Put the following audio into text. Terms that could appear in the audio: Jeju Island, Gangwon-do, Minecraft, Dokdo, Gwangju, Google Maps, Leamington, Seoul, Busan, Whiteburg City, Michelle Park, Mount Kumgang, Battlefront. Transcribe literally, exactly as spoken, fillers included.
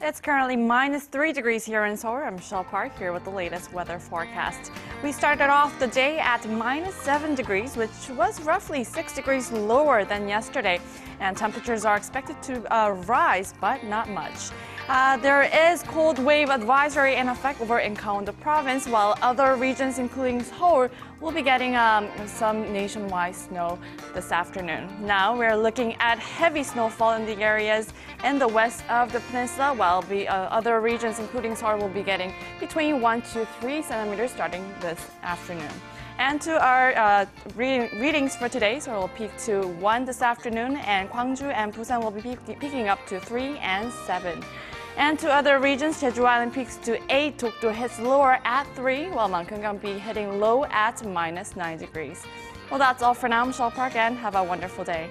It's currently minus three degrees here in Seoul. I'm Michelle Park here with the latest weather forecast. We started off the day at minus seven degrees, which was roughly six degrees lower than yesterday. And temperatures are expected to uh, rise, but not much. Uh, there is cold wave advisory in effect over in Gangwon-do province, while other regions, including Seoul, will be getting um, some nationwide snow this afternoon. Now we're looking at heavy snowfall in the areas in the west of the peninsula, while the uh, other regions, including Seoul, will be getting between one to three centimeters starting this afternoon. And to our uh, re readings for today, so it will peak to one this afternoon, and Gwangju and Busan will be pe peaking up to three and seven. And to other regions, Jeju Island peaks to eight, Dokdo hits lower at three, while Mount Kumgang be hitting low at minus nine degrees. Well, that's all for now. I'm Michelle Park, and have a wonderful day.